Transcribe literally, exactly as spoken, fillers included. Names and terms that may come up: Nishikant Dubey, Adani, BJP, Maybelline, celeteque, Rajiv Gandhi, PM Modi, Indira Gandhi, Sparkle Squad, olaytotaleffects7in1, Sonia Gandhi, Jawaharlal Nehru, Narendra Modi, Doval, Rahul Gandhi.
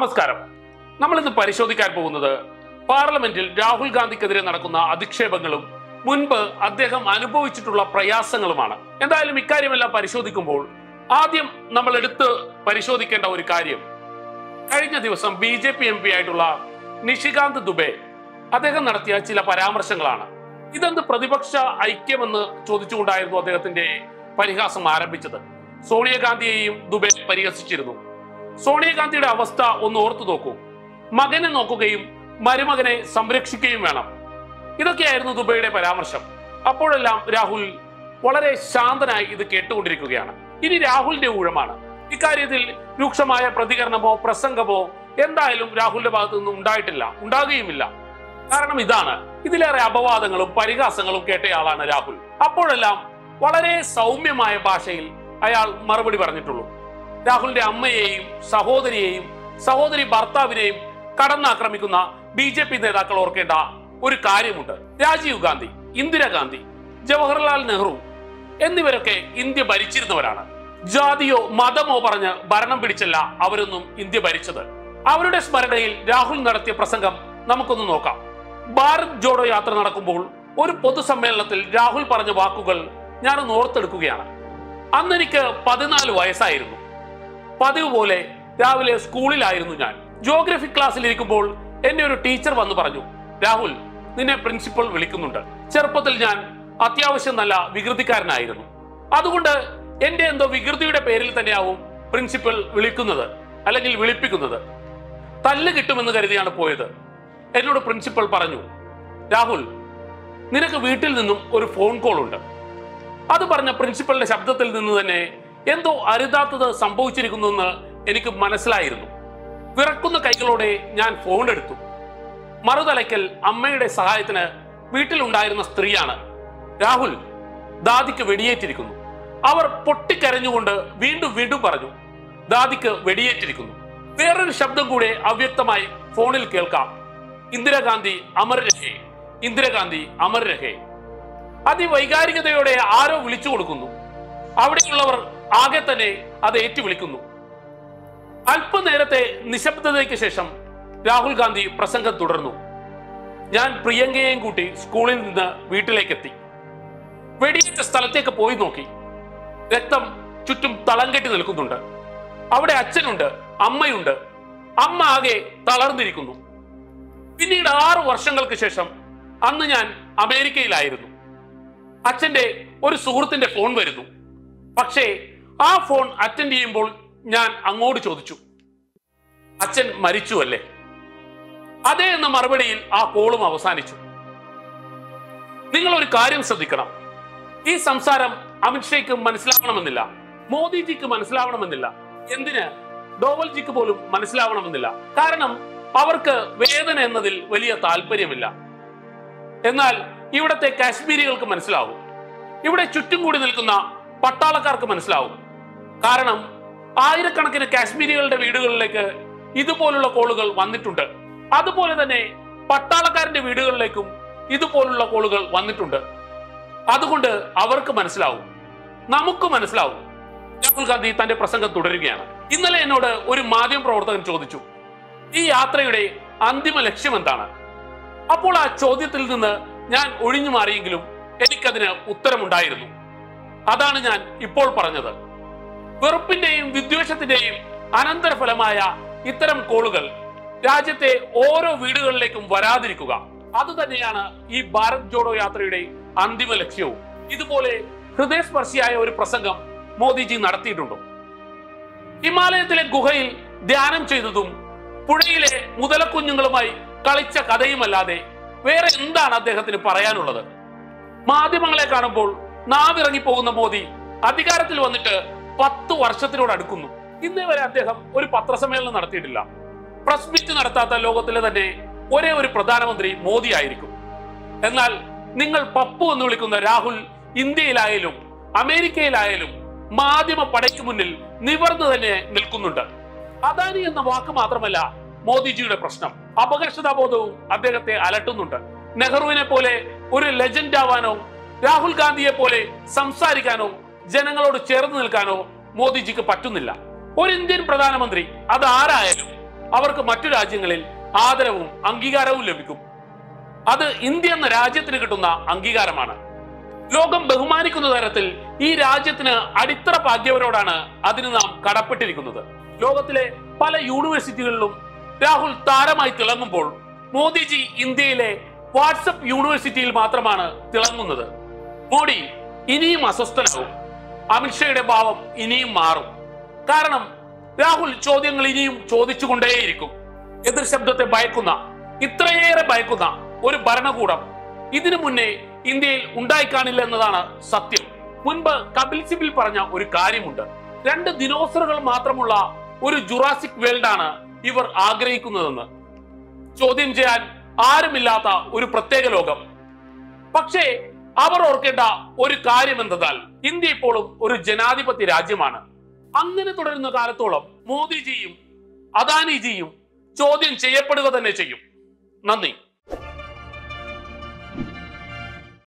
Namaskaram. Namal the Parishodikar Bunda, Parliamental Rahul Gandhi Kadri Narakuna, Adikshe Bangalum, Munba, Adekam Anupovitula Prayasangalmana, and the Alimicarimela Parishodikumbol, Adim Namaladit Parishodik and Auricarium. Karina there was some B J P M P Idula, Nishikant Dubey, Adekam Nartia Chila Paramar Sanglana. Idan the Pradipaksha I came on the Chodichunda Day, Parihasam Arab each other. Sonia Gandhi Dubey Parihasichiru. Sonia Gandhi Avasta on Orthodoku Magan and Oko game, Marimagane, Sambrexicame Velam. Idokairno Dubede Paramarsham. Apodalam Rahul, what are a Sandana in the Ketu Drikugana? It is Rahul de Uramana. Icaridil, Luxamaya Pradigarnabo, Prasangabo, Endilum Rahul about Undaitilla, Undagi Mila, Karanamidana, Idila Abava than Loparigas and Lokate Alana Rahul. Apodalam, what are a Saumi Maya Bashil, Ayal Marabadi Barnitulu. Rahul de Ammeim, Sahodari, Sahodari Bartavirim, Kadana Kramikuna, B J P de Rakalorkeda, Urikari Mutter, Rajiv Gandhi, Indira Gandhi, Jawaharlal Nehru, Endiverke, India Barichir Novarana, Jadio, Madam Obarana, Baranam Pidicella, Avernum, India Barichada, Avrudes Baradale, Rahul Narati Prasangam, Namakununoka, Bar Jodo Yatranakubul, or Potusamelatil, Rahul Parajavakugal, Naran Orthur Kugiana, Anarika Padanalu Vaisairu. Padivole, Ravile school in Irunan. Geography class Likable, any teacher Vandu Rahul, then a principal Vilikunda. Cherpoteljan, Atiavashanala, Vigurdikar Nairu. Adunda, end and the Vigurdi Peril Taniaum, principal Vilikunda, Alagil Vilipikunda. Talikitumana Poeta, Edward Principal Paranu. Rahul, Ninaka Vitil or a phone call under. Other Parana principal Shabdatil Nune. Endo Aridata Sambuchirikuna, Enikub Manaslairu. Virakuna Kaikalode, Yan four hundred two. Maradalakel, Amade Sahaitana, Vitalundirnas Triana. Rahul, Dadika Vediatirikun. Our Potti Karanunda, Windu Windu Paradu. Dadika Vediatirikun. Where in Shabdagude, Avyathamai, Fonil Kelka. Indira Gandhi, Amarehe. Indira Gandhi, Amarehe. Adi Vaigari de Ara Vichurkunu. Avadikullavar Agatane are the eighty Vilikunu. Alpanerate Nishapta Kesham, Rahul Gandhi, Prasanga Duranu. Yan Priyange and Guti, school in the Vitalekati. Vedi Stalateka Poinoki. Rectum Chutum Talanget in the Lukunda. Avade Achenunda, Ammayunda, Amma Age, Talandirikunu. We need our Varshangal Kesham, Annayan, America Lairu. Achende or Suhurt in the phone Veridu. Pakshe, our phone attendee in Bol Yan Angod Chodchu. Achen Marichuele Ade and the Marbadil are Polum Avasanichu. Ningalorikarium Sadikram. Is Samsaram Aminshakum Manislavana Manila. Modi Jik Manislavana Manila. Yendina, Doval Jikapolum Manislavana Manila. Karanam, Avarka, Vedan and Nadil, Velia Talperimilla. Enal, you would take Kashmiri Manislau. You would have Chutumudilkuna. Patalakar Kamanslav Karanam Ayrakan Kashmiri video like a Idupolula Kolugal one the Tunda. Adapola the Ne Patalakar the video like um Idupolula Kolugal one the Tunda. Adakunda our Kamanslav Namukumanslav Jakulka the Tande Prasanga Tudrigan. In the Lenoda Uri Madium Prota and Chodichu. E Atrade Andima Leximantana Apola Choditiluna Yan Urinimari Glum Edicadina Uttaramundairu. Adanajan, Ipol Paranada. Verpiname, Vidushati name, Anandar Falamaya, Iteram Kolugal, Rajate, Oro Vidal Lakum Varadrikuga, Adudaniana, E. Barat Jodo Yatride, Andimalexio, Idupole, Hrudes Persia or Prasangam, Modiji Narti Dundo. Himale Tele Guhail, Dianam Chedudum, Pudile, Mudalakunungalamai, Kalicha Kadamalade, where Indana de Hatin Parayanula. Madi Mangla Kanabol. Navirani Pogna Modi, Adikaratil Vanita, Patu Varshatiro Adkunu. In the Varateham, Uri Patrasamel and Artidilla. Prosmitin Artata Logotela the day, whatever Pradamandri, Modi Iriku. Enal Ningal Papu Nulikunda Rahul, Indi Lailum, America Lailum, Madima Padakumunil, Nivarna Nilkununda. Adani and the Waka Matramela, Modi Juda Prasnam, Abagashada Bodu, Aderate Alatununda, Nehru in a Pole, Uri Legend Davano. Rahul Gandhi Pole, Samsarikano, General Chernilkano, Modi Jika Patunilla, or Indian Pradhanamandri, Ada Ara Elu, അവർക്ക് മറ്റു രാജ്യങ്ങളിൽ ആദരവും അംഗീകാരവും ലഭിക്കും. അത് India എന്ന രാജ്യത്തിന് കിട്ടുന്ന അംഗീകാരമാണ്. ലോകം ബഹുമാനിക്കുന്ന തരത്തിൽ ഈ രാജ്യത്തിന് അടിത്തറ പാകിയവരോടാണ് അതിന് നാം കടപ്പെട്ടിരിക്കുന്നത്. ലോകത്തിലെ പല യൂണിവേഴ്സിറ്റികളിലും രാഹുൽ താരമായി തിളങ്ങുമ്പോൾ മോദിജി ഇന്ത്യയിലെ വാട്സപ്പ് യൂണിവേഴ്സിറ്റിയിൽ മാത്രമാണ് തിളങ്ങുന്നത്. മോഡി ഇനിയും അസ്വസ്ഥനാകും. അമിത്ഷായുടെ ഭാവം ഇനിയും മാറും. കാരണം രാഹുൽ ചോദ്യങ്ങൾ ഇനിയും ചോദിച്ചുകൊണ്ടേയിരിക്കും. എതിർ ശബ്ദത്തെ ഭയക്കുന്ന, ഇത്രയേറെ ഭയക്കുന്ന ഒരു ഭരണകൂടം ഇതിനു മുന്നേ ഇന്ത്യയിൽ ഉണ്ടായിക്കാണില്ല എന്നതാണ് സത്യം. മുൻപ് കപിൽ സിബിൽ പറഞ്ഞ ഒരു കാര്യമുണ്ട്. രണ്ട് ദിനോസറുകൾ മാത്രമുള്ള ഒരു ജുറാസിക് വേൾഡാണ് ഇവർ ആഗ്രഹിക്കുന്നതെന്ന്. ചോദ്യം ചെയ്യാൻ ആരുമില്ലാത്ത ഒരു പ്രത്യേക ലോകം. പക്ഷേ അവർ ഓർക്കേണ്ട ഒരു കാര്യം എന്തെന്നാൽ ഇന്ത്യ ഇപ്പോഴും ഒരു ജനാധിപത്യ രാജ്യമാണ്. അങ്ങനെ തുടരുന്ന കാലത്തോളം മോദിജിയും അദാനിജിയും ചോദ്യം ചെയ്യപ്പെടുക തന്നെ ചെയ്യും. നന്ദി.